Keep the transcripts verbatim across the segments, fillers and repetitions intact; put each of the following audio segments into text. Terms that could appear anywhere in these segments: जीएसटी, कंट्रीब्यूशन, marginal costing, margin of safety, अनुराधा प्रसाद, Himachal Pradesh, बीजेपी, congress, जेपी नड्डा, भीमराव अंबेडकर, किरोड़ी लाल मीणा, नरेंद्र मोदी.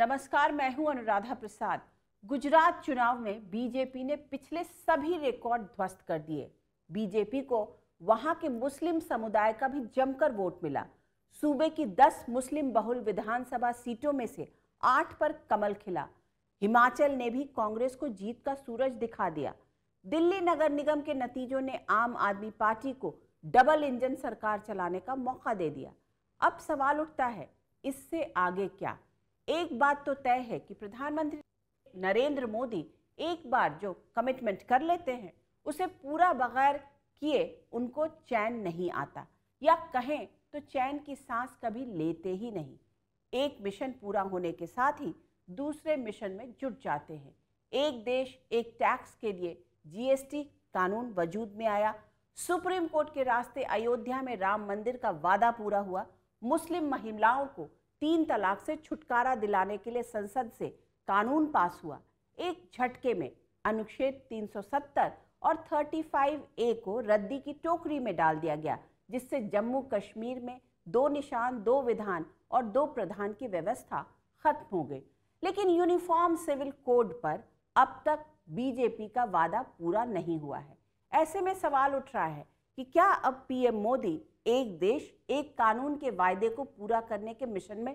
नमस्कार, मैं हूं अनुराधा प्रसाद। गुजरात चुनाव में बीजेपी ने पिछले सभी रिकॉर्ड ध्वस्त कर दिए। बीजेपी को वहां के मुस्लिम समुदाय का भी जमकर वोट मिला। सूबे की दस मुस्लिम बहुल विधानसभा सीटों में से आठ पर कमल खिला। हिमाचल ने भी कांग्रेस को जीत का सूरज दिखा दिया। दिल्ली नगर निगम के नतीजों ने आम आदमी पार्टी को डबल इंजन सरकार चलाने का मौका दे दिया। अब सवाल उठता है, इससे आगे क्या? एक बात तो तय है कि प्रधानमंत्री नरेंद्र मोदी एक बार जो कमिटमेंट कर लेते हैं उसे पूरा बगैर किए उनको चैन नहीं आता, या कहें तो चैन की सांस कभी लेते ही नहीं। एक मिशन पूरा होने के साथ ही दूसरे मिशन में जुट जाते हैं। एक देश एक टैक्स के लिए जीएसटी कानून वजूद में आया। सुप्रीम कोर्ट के रास्ते अयोध्या में राम मंदिर का वादा पूरा हुआ। मुस्लिम महिलाओं को तीन तलाक से छुटकारा दिलाने के लिए संसद से कानून पास हुआ। एक झटके में अनुच्छेद तीन सौ सत्तर और पैंतीस ए को रद्दी की टोकरी में डाल दिया गया, जिससे जम्मू कश्मीर में दो निशान, दो विधान और दो प्रधान की व्यवस्था खत्म हो गई। लेकिन यूनिफॉर्म सिविल कोड पर अब तक बीजेपी का वादा पूरा नहीं हुआ है। ऐसे में सवाल उठ रहा है कि क्या अब पीएम मोदी एक देश एक कानून के वायदे को पूरा करने के मिशन में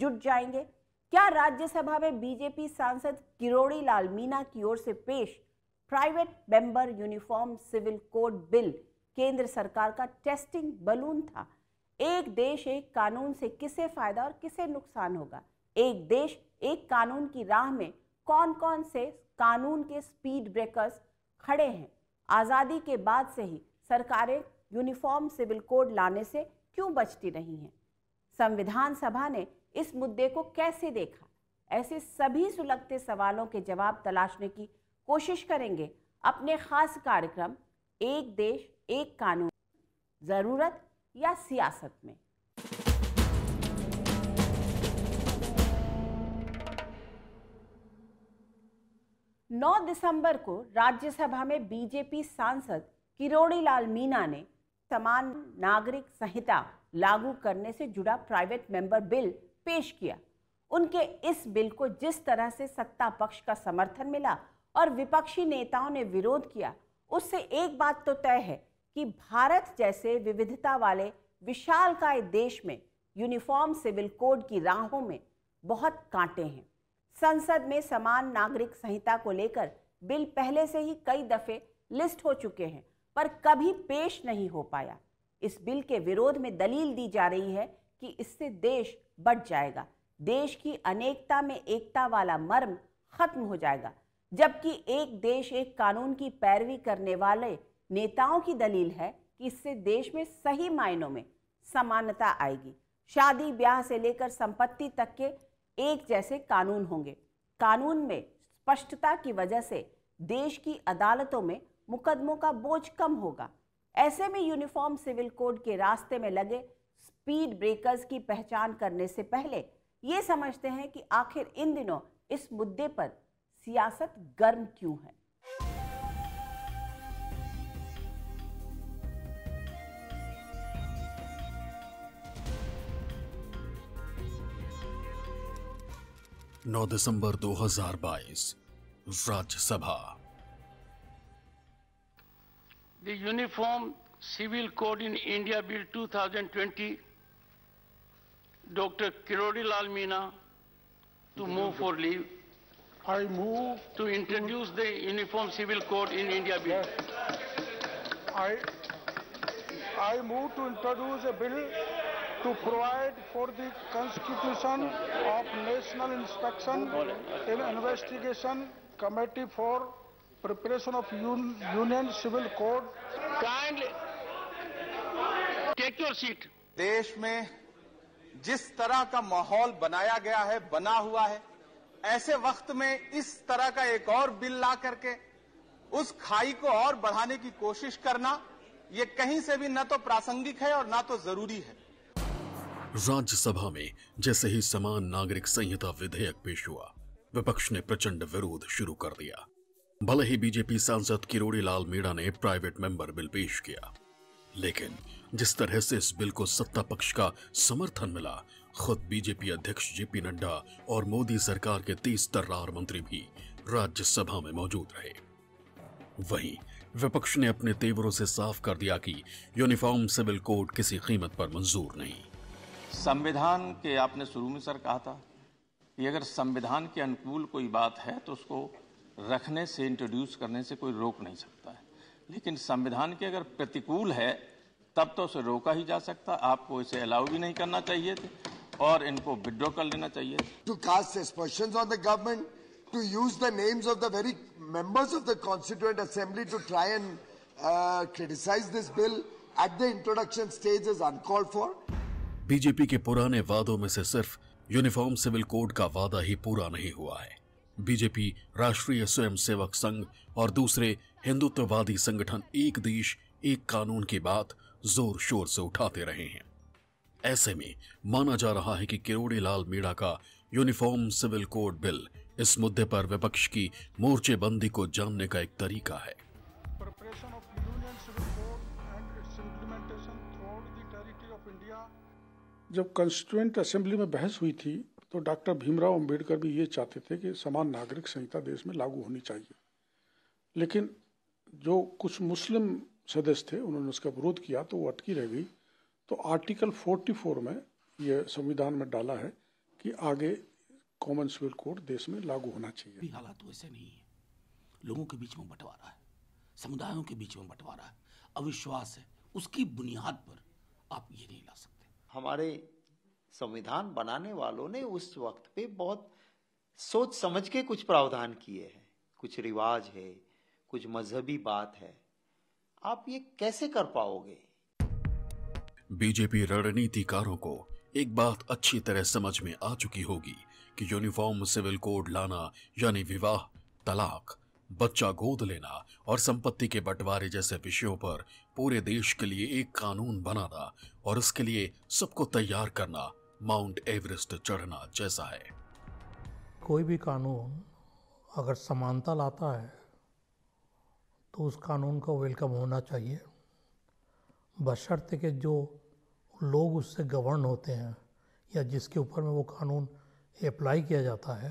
जुट जाएंगे? क्या राज्यसभा में बीजेपी सांसद किरोड़ी लाल मीणा की ओर से पेश private member uniform civil code bill केंद्र सरकार का टेस्टिंग बलून था? एक देश एक कानून से किसे फायदा और किसे नुकसान होगा? एक देश एक कानून की राह में कौन कौन से कानून के स्पीड ब्रेकर्स खड़े हैं? आज़ादी के बाद से ही सरकारें यूनिफॉर्म सिविल कोड लाने से क्यों बचती रही हैं? संविधान सभा ने इस मुद्दे को कैसे देखा? ऐसे सभी सुलगते सवालों के जवाब तलाशने की कोशिश करेंगे अपने खास कार्यक्रम एक देश एक कानून, जरूरत या सियासत में। नौ दिसंबर को राज्यसभा में बीजेपी सांसद किरोड़ी लाल मीणा ने समान नागरिक संहिता लागू करने से जुड़ा प्राइवेट मेंबर बिल पेश किया। उनके इस बिल को जिस तरह से सत्ता पक्ष का समर्थन मिला और विपक्षी नेताओं ने विरोध किया, उससे एक बात तो तय है कि भारत जैसे विविधता वाले विशालकाय देश में यूनिफॉर्म सिविल कोड की राहों में बहुत कांटे हैं। संसद में समान नागरिक संहिता को लेकर बिल पहले से ही कई दफे लिस्ट हो चुके हैं, पर कभी पेश नहीं हो पाया। इस बिल के विरोध में दलील दी जा रही है कि इससे देश बढ़ जाएगा, देश की अनेकता में एकता वाला मर्म खत्म हो जाएगा, जबकि एक देश एक कानून की पैरवी करने वाले नेताओं की दलील है कि इससे देश में सही मायनों में समानता आएगी। शादी ब्याह से लेकर संपत्ति तक के एक जैसे कानून होंगे। कानून में स्पष्टता की वजह से देश की अदालतों में मुकदमों का बोझ कम होगा। ऐसे में यूनिफॉर्म सिविल कोड के रास्ते में लगे स्पीड ब्रेकर्स की पहचान करने से पहले ये समझते हैं कि आखिर इन दिनों इस मुद्दे पर सियासत गर्म क्यों है। नौ दिसंबर दो हज़ार बाईस Rajya Sabha. The Uniform Civil Code in India Bill twenty twenty, Doctor Kirodi Lal Meena to move for leave. I move to introduce the Uniform Civil Code in India Bill. Yes. I I move to introduce a bill to provide for the constitution of National Inspection and Investigation Committee for preparation of un, union civil code. Kindly take your seat. देश में जिस तरह का माहौल बनाया गया है, बना हुआ है, ऐसे वक्त में इस तरह का एक और बिल ला करके उस खाई को और बढ़ाने की कोशिश करना ये कहीं से भी न तो प्रासंगिक है और न तो जरूरी है। राज्यसभा में जैसे ही समान नागरिक संहिता विधेयक पेश हुआ, विपक्ष ने प्रचंड विरोध शुरू कर दिया। भले ही बीजेपी सांसद किरोड़ी लाल मीणा ने प्राइवेट मेंबर बिल पेश किया, लेकिन जिस तरह से इस बिल को सत्ता पक्ष का समर्थन मिला खुद बीजेपी अध्यक्ष जेपी नड्डा और मोदी सरकार के तीस तर्रार मंत्री भी राज्यसभा में मौजूद रहे। वहीं विपक्ष ने अपने तेवरों से साफ कर दिया कि यूनिफॉर्म सिविल कोड किसी कीमत पर मंजूर नहीं। संविधान के आपने शुरू में सर कहा था कि अगर संविधान के अनुकूल कोई बात है तो उसको रखने से, इंट्रोड्यूस करने से कोई रोक नहीं सकता है, लेकिन संविधान के अगर प्रतिकूल है तब तो उसे रोका ही जा सकता। आपको इसे अलाउ भी नहीं करना चाहिए थे और इनको विड्रॉ कर लेना चाहिए। To cast aspersion on the government, to use the names of the very members of the constituent assembly to try and criticise this bill at the introduction stage is uncalled for. बीजेपी के पुराने वादों में से सिर्फ uniform civil code का वादा ही पूरा नहीं हुआ है। बीजेपी राष्ट्रीय स्वयंसेवक संघ और दूसरे हिंदुत्ववादी संगठन एक देश एक कानून की बात जोर शोर से उठाते रहे हैं। ऐसे में माना जा रहा है कि किरोड़ी लाल मीणा का यूनिफॉर्म सिविल कोड बिल इस मुद्दे पर विपक्ष की मोर्चेबंदी को जानने का एक तरीका है। जब कॉन्स्टिट्यूएंट असेंबली में बहस हुई थी तो डॉक्टर भीमराव अंबेडकर भी ये चाहते थे कि समान नागरिक संहिता देश में लागू होनी चाहिए, लेकिन जो कुछ मुस्लिम सदस्य थे उन्होंने उसका विरोध किया तो वो अटकी रह गई। तो आर्टिकल चौवालीस में ये संविधान में डाला है कि आगे कॉमन सिविल कोड देश में लागू होना चाहिए। भी हालात तो ऐसे नहीं है, लोगों के बीच में बंटवारा है, समुदायों के बीच में बंटवारा है, अविश्वास है, उसकी बुनियाद पर आप ये नहीं ला सकते। हमारे संविधान बनाने वालों ने उस वक्त पे बहुत सोच समझ के कुछ प्रावधान किए हैं, कुछ रिवाज है, कुछ मजहबी बात है, आप ये कैसे कर पाओगे? बीजेपी रणनीतिकारों को एक बात अच्छी तरह समझ में आ चुकी होगी कि यूनिफॉर्म सिविल कोड लाना यानी विवाह, तलाक, बच्चा गोद लेना और संपत्ति के बंटवारे जैसे विषयों पर पूरे देश के लिए एक कानून बनाना और इसके लिए सबको तैयार करना माउंट एवरेस्ट चढ़ना जैसा है। कोई भी कानून अगर समानता लाता है तो उस कानून का वेलकम होना चाहिए, बशर्ते कि जो लोग उससे गवर्न होते हैं या जिसके ऊपर में वो कानून अप्लाई किया जाता है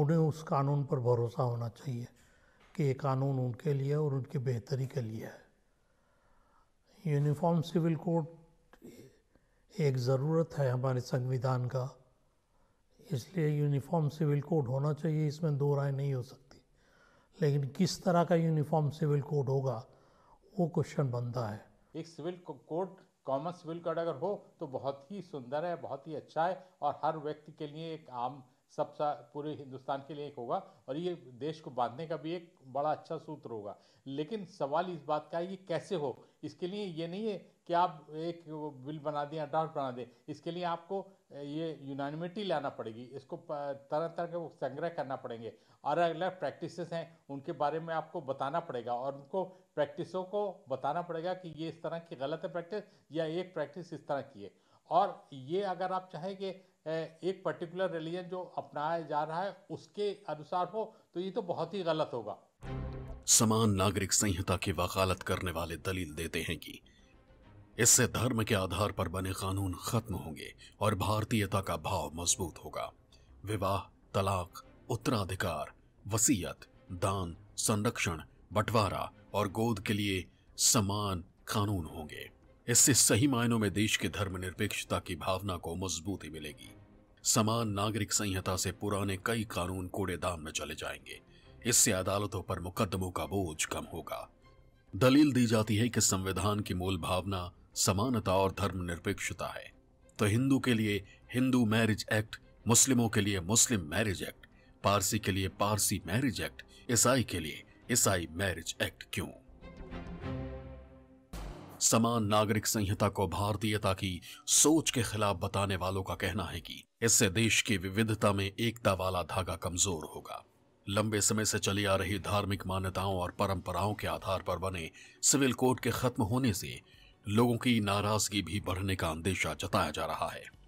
उन्हें उस कानून पर भरोसा होना चाहिए कि ये कानून उनके लिए और उनकी बेहतरी के लिए है। यूनिफॉर्म सिविल कोड एक ज़रूरत है हमारे संविधान का, इसलिए यूनिफॉर्म सिविल कोड होना चाहिए, इसमें दो राय नहीं हो सकती। लेकिन किस तरह का यूनिफॉर्म सिविल कोड होगा वो क्वेश्चन बनता है। एक civil code, common civil code अगर हो तो बहुत ही सुंदर है, बहुत ही अच्छा है और हर व्यक्ति के लिए एक आम सब पूरे हिंदुस्तान के लिए एक होगा और ये देश को बांधने का भी एक बड़ा अच्छा सूत्र होगा। लेकिन सवाल इस बात का है ये कैसे हो। इसके लिए ये नहीं है कि आप एक बिल बना दें या ड्राफ्ट बना दें, इसके लिए आपको ये यूनानिमिटी लाना पड़ेगी, इसको तरह तरह के संग्रह करना पड़ेंगे और अलग प्रैक्टिसेस हैं उनके बारे में आपको बताना पड़ेगा और उनको प्रैक्टिसों को बताना पड़ेगा कि ये इस तरह की गलत है प्रैक्टिस या एक प्रैक्टिस इस तरह की है। और ये अगर आप चाहें कि एक पर्टिकुलर रिलीजन जो अपनाया जा रहा है उसके अनुसार हो तो ये तो बहुत ही गलत होगा। समान नागरिक संहिता की वकालत करने वाले दलील देते हैं कि इससे धर्म के आधार पर बने कानून खत्म होंगे और भारतीयता का भाव मजबूत होगा। विवाह, तलाक, उत्तराधिकार, वसीयत, दान, संरक्षण, बंटवारा और गोद के लिए समान कानून होंगे। इससे सही मायनों में देश के धर्मनिरपेक्षता की भावना को मजबूती मिलेगी। समान नागरिक संहिता से पुराने कई कानून कूड़ेदान में चले जाएंगे, इससे अदालतों पर मुकदमों का बोझ कम होगा। दलील दी जाती है कि संविधान की मूल भावना समानता और धर्मनिरपेक्षता है, तो हिंदू के लिए हिंदू मैरिज एक्ट, मुस्लिमों के लिए मुस्लिम मैरिज एक्ट, पारसी के लिए पारसी मैरिज एक्ट, ईसाई के लिए ईसाई मैरिज एक्ट क्यों? समान नागरिक संहिता को भारतीयता की सोच के खिलाफ बताने वालों का कहना है कि इससे देश की विविधता में एकता वाला धागा कमजोर होगा। लंबे समय से चली आ रही धार्मिक मान्यताओं और परंपराओं के आधार पर बने सिविल कोड के खत्म होने से लोगों की नाराजगी भी बढ़ने का अंदेशा जताया जा रहा है।